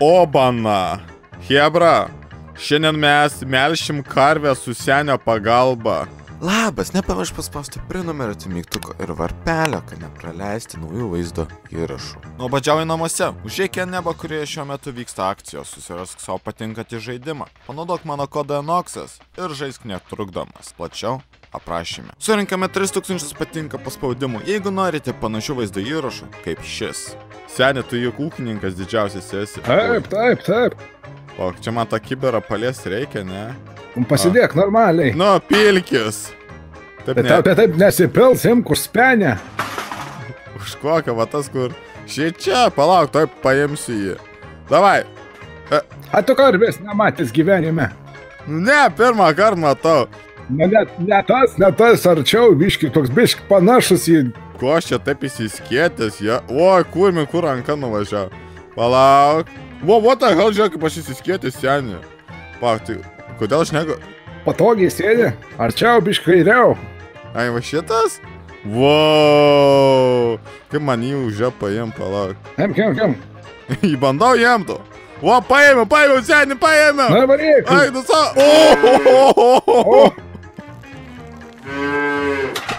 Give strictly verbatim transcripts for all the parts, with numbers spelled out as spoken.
Obana. Hebra, šiandien mes melšim karvę su senio pagalba. Labas, nepamiršk paspausti prenumeruoti mygtuko ir varpelio, kad nepraleisti naujų vaizdo įrašų. Nuobodžiauji namuose, užeik į nebą, kurioje šiuo metu vyksta akcijos, susirask savo patinkantį žaidimą. Panaudok mano kodą ENOXAS ir žaisk netrukdomas. Plačiau aprašyme. Surinkame tris tūkstančius patinka paspaudimų, jeigu norite panašių vaizdo įrašų kaip šis. Seni, tu juk ūkininkas didžiausias esi. Taip, taip, taip. O, čia man tą kiberą palies reikia, ne? Pasidėk A. normaliai. Nu, pilkis. Taip, bet, ne... bet taip nesipils, imk už spenę. Už kokią, va tas kur. Šia čia, palauk, taip paimsiu jį. Davai. E... A tu karvės nematys gyvenime? Ne, pirmą kartą matau. Ne, ne, ne tas, ne tas, arčiau, biški, toks biški panašus į... Ko aš čia taip įsiskėtęs, ja... Oi, kurmi, kur ranka nuvažiavo. Palauk. Vo, vo, ta, gal žiūrėk, kaip aš įsiskėtęs, seni. Palauk, tai kodėl aš negu... Patogiai, seni, arčiau, biški, kairiau. Ai, va šitas? Wow. Kaip man jį užė paėm, palauk. Kem, kem, kem. Įbandau jiem to. Vo, paėmiau, paėmiau, seni, paėmiau. Na, varyk. Ai, nu savo...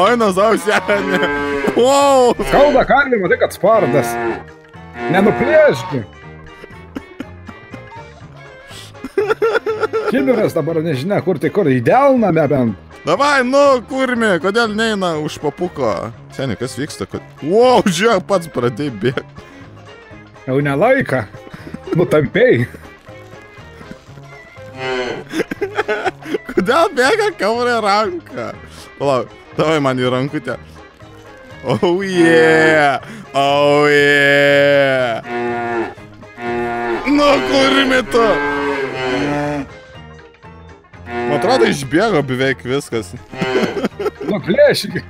Oi, nazau, senė. Wow. Skauda karvį, matai, kad spardas. Nenuplėški. Kibiras dabar nežinia, kur tai kur. Įdelname bent. Davai, nu, kurmi, kodėl neina už papuko? Senė, kas vyksta? Kod... Wow, žiūrėk, pats pradėjai bėgti. Jau ne laiką. Nutampėjai. Kodėl bėga kaurė ranką? Palauk. Davai man į rankutę. Oh yeah! Oh yeah! Nu, kurmi tu! Man atrodo, išbėgo beveik viskas. Nu, plėšyk!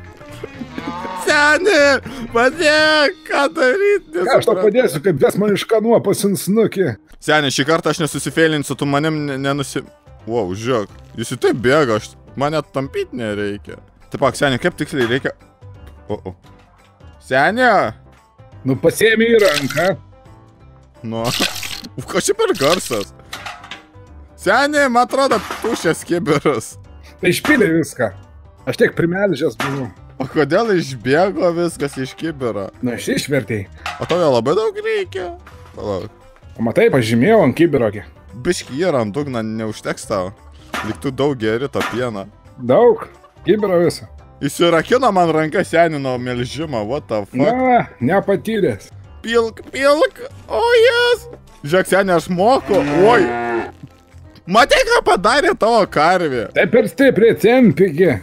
Seni, padėk, ką daryti? Ką aš tau padėsiu, kaip ves man iš kanuo pasinsnukį. Seni, šį kartą aš nesusifeilinsiu, tu manim nenusi... Wow, žiūrėk, jis į taip bėga, man net tampyt nereikia. Taip, Senė, kaip tiksliai reikia... O, o. Senė! Nu, pasiemi į ranką. Nu, ką čia per garsas? Senė, man atrodo, tušės kibiras. Tai išpylė viską. Aš tiek primelžęs buvau. O kodėl išbėgo viskas iš kibiro? Nu, aš išvertėjai. O tau labai daug reikia. Palauk. O matai, pažymėjau ant kibirokį. Biški yra ant dugna, neužteks tau. Liktų daug geri tą pieną. Daug? Kibirą visą. Įsirakino man ranką senino melžimą, what the fuck. Na, nepatyręs. Pilk, pilk, o jas. Žiūrėk, senė, aš moku, oi. Matai, ką padarė tavo karvė. Taip ir stipriai tempigi.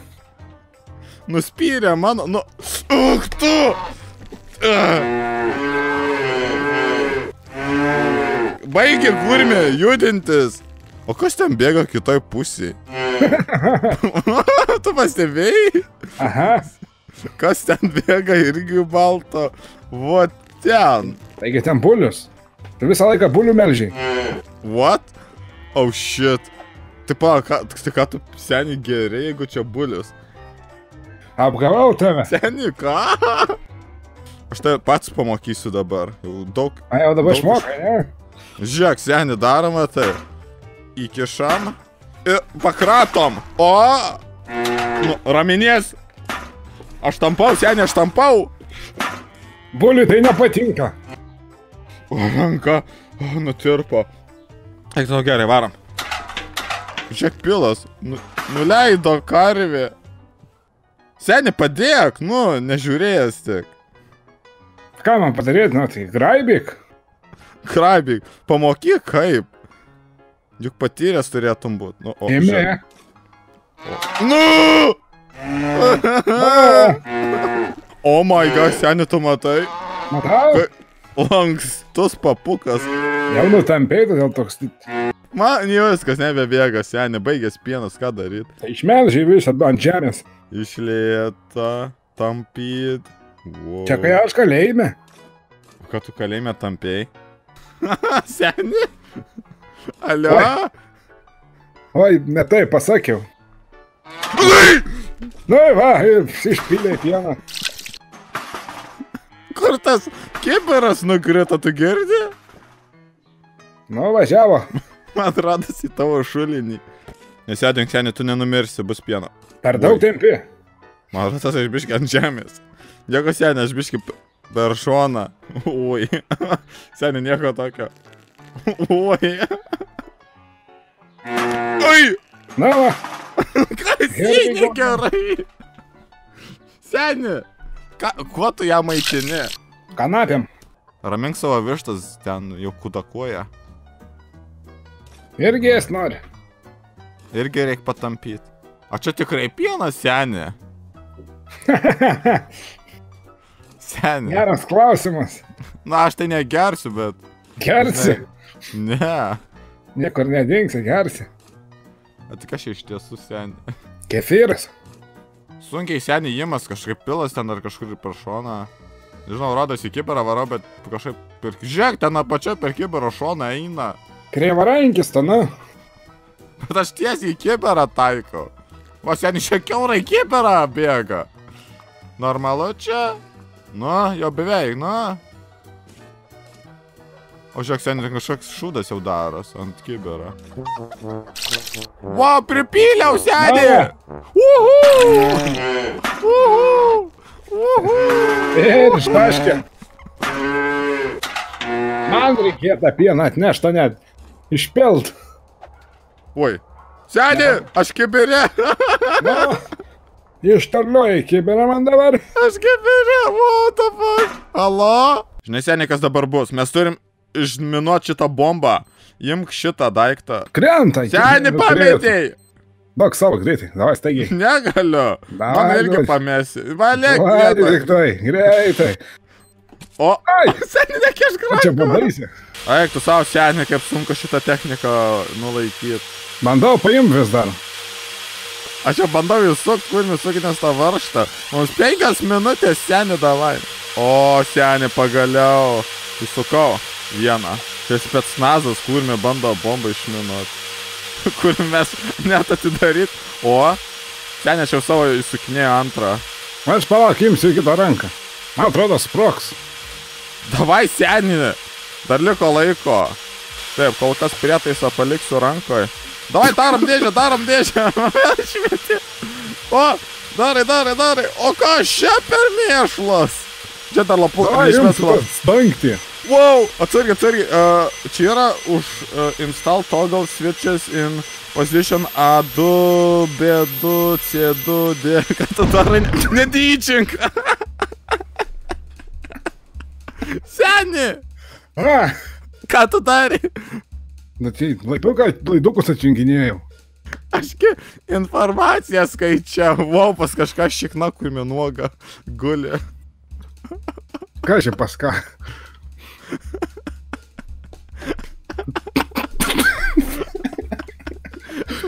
Nuspyrė mano, nu. Uk tu. Baigi, kurmi, judintis. O kas ten bėga kitoj pusėj? Tu pastebėjai? Aha. Kas ten bėga irgi balto? Vat ten. Taigi ten bulius. Tu visą laiką bulių melžiai. What? Oh shit. Tai palauk, tai ką tu seni geriai, jeigu čia bulius? Apgavau tave. Seni, ką? Aš tai pats pamokysiu dabar. Jau daug... A, jau dabar išmokai, ne? Žiūrėk, seni, daroma tai. Įkišam ir pakratom. O, nu, raminės. Aš tampau, senė, aš tampau. Buliui tai nepatinka. O, ranka, o, nutirpo. Eik, nu gerai, varam. Žiūrėk, pilas, nu, nuleido karvį. Senė, padėk, nu, nežiūrėjęs tik. Ką man padarėt, nu, tai graibyk. Graibyk, pamokyk kaip. Juk patyręs turėtum būt. Nu, o, Ėmė. Nu! Oh my god, seni, tu matai? Matau? Lankstus papukas. Jau nutampėjai, todėl toks... Man jau viskas nebebėga, seni, baigęs pienas, ką daryt? Išmelžiai visą ant žemės. Išlėta, tampyt. Wow. Čia kai aš kalėjime. Ką tu kalėjime tampėjai? Seni? Alio? Oi. Oi, ne tai pasakiau. Nu va, išpylė pieną. Kur tas kibiras nukrito, tu girdi? Nu, važiavo. Man radas į tavo šulinį. Nes jadink senį, tu nenumirsi, bus pieno. Per daug tempi. Man radas, aš biški ant žemės. Dėko senį, aš biški per šoną. Ui. Senį, nieko tokio. Ui. Ui. Na va. Klasinė gerai. Senį. Kuo tu ją maitini? Kanapėm. Ramink savo vištas, ten jau kutakuoja. Irgi jas nori. Irgi reikia patampyti. A čia tikrai pienas, senė. Senė. Geras klausimas. Na, aš tai negersiu, bet... Gersi? Ne. Niekur nedingsi, gersi. A tik aš iš tiesų, senė. Kefyras. Sunkiai senį įjimas, kažkaip pilas ten ar kažkur per šoną. Žinau, rodos į kiberą varo, bet kažkaip per... Žiūrėk, ten apačia per kibero šoną eina. Kreivarankis ten, na. Bet aš tiesiai į kiberą taikau. O senį šiek kiaurai į kiberą bėga. Normalu čia? Nu, jau beveik, nu. O žiūrėk, senį kažkoks šūdas jau daros ant kiberą. Wow, pripyliau, senį! Uhuu! Uhuu! Ir ištaškė. Man reikėta pieną atnešta net. Išpilt. Oi. Senį, aš kibirė. Ištarliuoji kibirė man dabar. Aš kibirė, what the fuck. Alo? Žinai, senį, kas dabar bus. Mes turim išminuot šitą bombą. Imk šitą daiktą. Krenta. Senį, pametėjai. Daug savo greitai, davai staigiai. Negaliu, man irgi pamėsi. Valėk greitai. Valėk greitai. O, senį, neke aš gražu. Čia padarysi. Aik, tu savo senį, kaip sunku šitą techniką nulaikyti. Bandau paimt vis dar. Aš jau bandau jūs sukt, kur jūs sukinės tą varštą. Mums penkias minutės, senį, davai. O, senį, pagaliau. Įsukau vieną. Čia specnazas, kur mė bando bombą išminuoti. Kur mes net atidaryt. O, ten aš jau savo įsukinėjau antrą. Aš palauk, imsiu kitą ranką. Man atrodo, sproks. Davai, senį. Dar liko laiko. Taip, kol kas prietaisą paliksiu rankoje. Davai, darom dėžę, darom dėžę. O, darai, darai, darai. O ką šia per mėšlas? Čia dar lapuką neišmeslo. Stangti. Wow, atsargiai, atsargiai, čia yra už install toggle switches in position A du, B du, C du, D, ką tu darai, netyčink. Senį, ką tu darai? Na čia, laidukus atjunginėjau. Aš informaciją skaičiau, wow, pas kažką šikna, kur mė nuoga guli. Ką čia pas ką?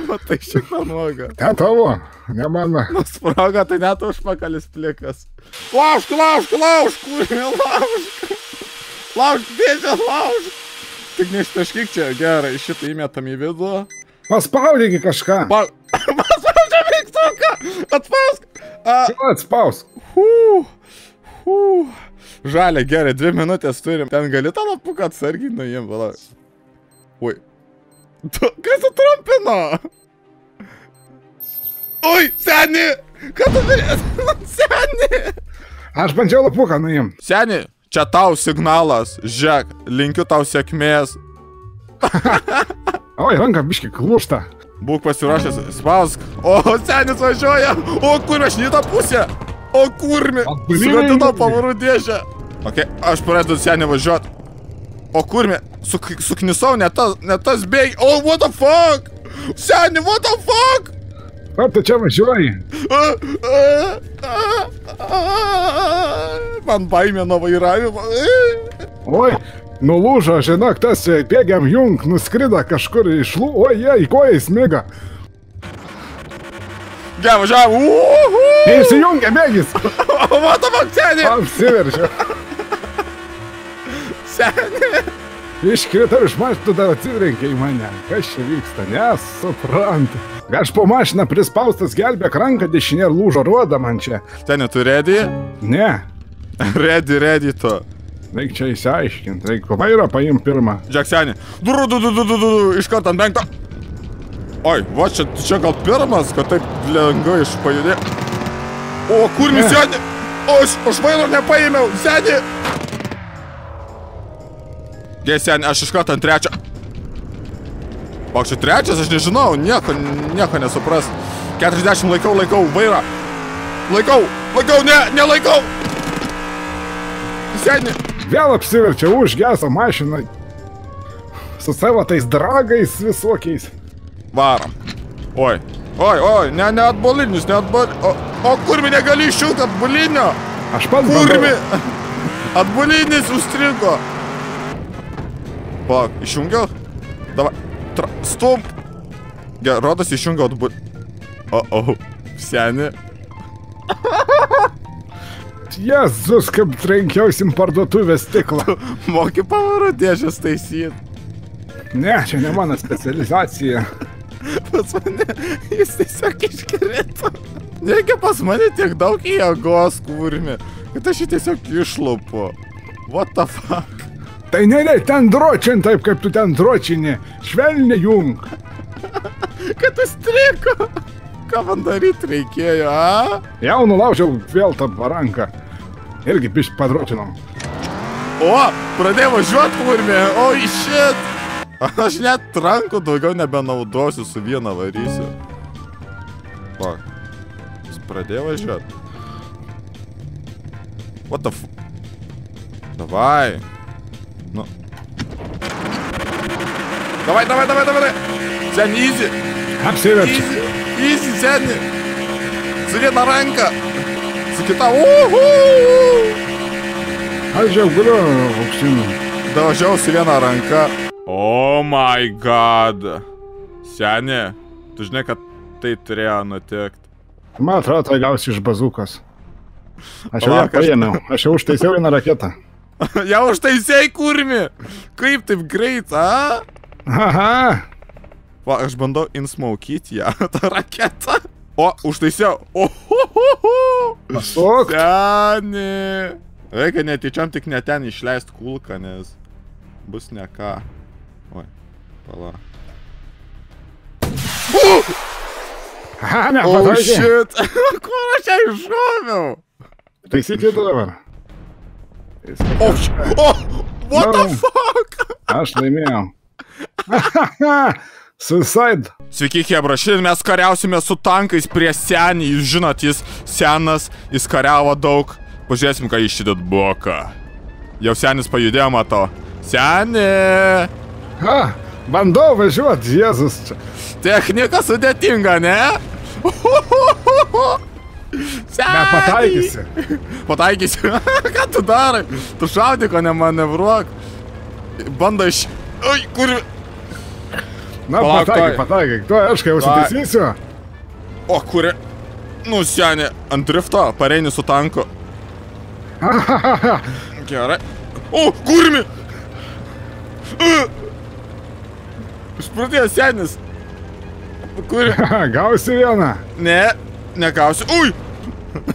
Matai šitą nuogą. Ne tavo, ne mano. Nu sproga, tai net užpakalis plikas. Laužk, laužk, laužk, kurmi, laužk. Laužk, dėžę, laužk. Tik neištaškyk čia, gerai, šitą įmetam į vidų. Paspaudėgi kažką. Paspaudžia mygtuką. Atspausk. Atspausk. Huu, huu. Žalia, gerai, dvi minutės turim. Ten gali tą lapuką atsargiai nuimt, palauk. Ui. Kas sutrumpino? Ui, senį! Ką tu darėsi? Senį! Aš bandžiau lapuką nuimt. Senį, čia tau signalas. Žiūrėk, linkiu tau sėkmės. Oi, ranka biški klūšta. Būk pasiruošęs, spausk. O, senis važiuoja. O, kur aš į tą pusę? O kurmi, sugadinau pavarų dėžę. Ok, aš pradedu senį važiuot. O kurmi, suknisau, ne tas bėgi. O, what the fuck? Senį, what the fuck? Ar tu čia važiuoji? Man baimė nuo vairavimo. Oi, nulūžo, žinok, tas bėgiam jung, nuskrida kažkur iš lū... Oi, jie į koją įsmiga. Gai, važiavau, uuuuhu! Įsijungia bėgis! What the fuck, senį! Apsiveržiu. Senį! Iškritau iš mašiną, tu dar atsirenkiai mane. Kas čia vyksta? Nesuprantu. Aš po mašiną prispaustas gelbėk ranką dešinė ir lūžo ruoda man čia. Senį, tu ready? Ne. Ready, ready tu. Reik čia įsiaiškinti, reik vairą paimti pirmą. Džeksenį. Duru, du, du, du, du, du, iš karto ant penktą. Oi, va, čia, čia gal pirmas, kad taip lengvai išpajudė. O, kur mis senį? O, aš, aš vairo nepaėmiau, senį. Dėl senį, aš iš karto ant trečią. O, čia trečias, aš nežinau, nieko, nieko nesupras. keturiasdešimt laikau, laikau, vairą. Laikau, laikau, ne, nelaikau. Senį. Vėl apsiverčiau užgesą mašiną su savo tais dragais visokiais. Varam. Oi, oi, oi, ne, ne atbolinius, ne atbolinius. O, o kurmi negali išjungti atbolinio? Aš pats bandau. Kurmi, atbolinis užstrinko. Palauk, išjungiau? Davai, tra, stump. Gerai, rodas išjungiau atbolinį. O, o, senį. Jėzus, kaip trenkiausi į parduotuvės stiklą. Moki pavarų dėžės taisyt. Ne, čia ne mano specializacija. Pas mane jis tiesiog iškrito. Negi pas mane tiek daug jėgos, kurmi, kad aš jį tiesiog išlupu. What the fuck? Tai ne, ne, ten dročin taip, kaip tu ten dročini. Švelniai jung. Kad užstriko. Ką man daryti reikėjo, a? Jau nulaužiau vėl tą baranką. Irgi biškį padročinom. O, pradėjau važiuoti, kurmė. Oi, shit. Aš net trankų daugiau nebenaudosiu, su viena varysiu. O, jis pradėjo važiuoti. What the f... Davai. Nu. Davai, davai, davai, davai. Sen, easy. Apsiverčiu. Įsi, senį. Su viena ranka. Su kita. Uhu. Aš jau guliu aukštinu. Davažiau su viena ranka. Oh my god. Senį, tu žinai, kad tai turėjo nutikti. Man atrodo, tai gausi iš bazukas. Aš jau ją paėmiau. Aš jau užtaisiau vieną raketą. Jau užtaisiai, kurmi. Kaip taip greit, a? Aha. Va, aš bandau insmaukyti ją, tą raketą. O, užtaisiau. Ohohoho. Pasuk. Senį. Reikia netyčiam tik ne ten išleist kulką, nes bus ne ką. Oi, pala. Oh, shit. Kur aš ją iššoviau? Taisyti dabar. O, what the fuck? Aš laimėjau. Suicide. Sveiki, chebra, šiandien mes kariausime su tankais prie senį. Jūs žinot, jis senas, jis kariavo daug. Pažiūrėsim, ką jis šitą bloką. Jau senis pajudėjo, matau. Senį. Ha, bandau važiuoti, Jėzus čia. Technika sudėtinga, ne? Senį. Ne, pataikysi. Pataikysi. Ką tu darai? Tu šaudiko nemanevruok. Bando iš... Ui, kur... Na, pataikyk, pataikyk. Tu, aš kai užsitaisysiu. O, kuri... Nu, senė, ant drifto, pareini su tanku. Gerai. O, kurmi! Išpratėjo senis. Kuri... Gausi vieną. Ne, negausi. Ui!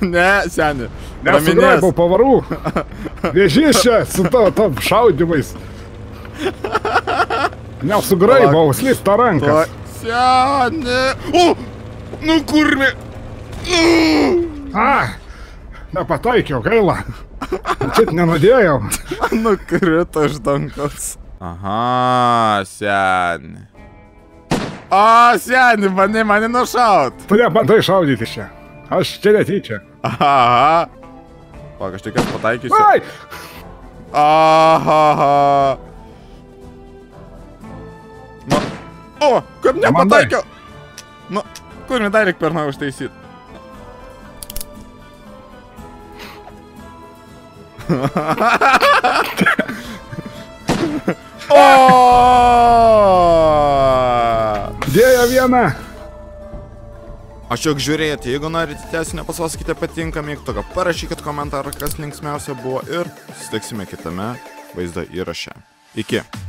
Ne, senė. Nesugraibau pavarų. Vėžys čia su tavo šaudimais. Neusugraibau, slys tą rankas. Senė. O, nu kurmi. A, nepataikiau, gaila. Čia nenudėjau. Nukrito iš dankas. Aha, senė. O, senė, bandai mane nušaut. Tu nebandai šaudyti čia. Aš čia netyčia. Aha. Pak, aš tik aš pataikysiu. Ai. Aha. O, kaip nepataikiau. Nu, kurmi, dar reikia pirmą užtaisyt. Dėjo vieną. Aš jog žiūrėti, jeigu norite tęsinio, pasvasakite patinka mygtuką, parašykit komentarą, kas linksmiausia buvo ir susitiksime kitame vaizdo įraše. Iki.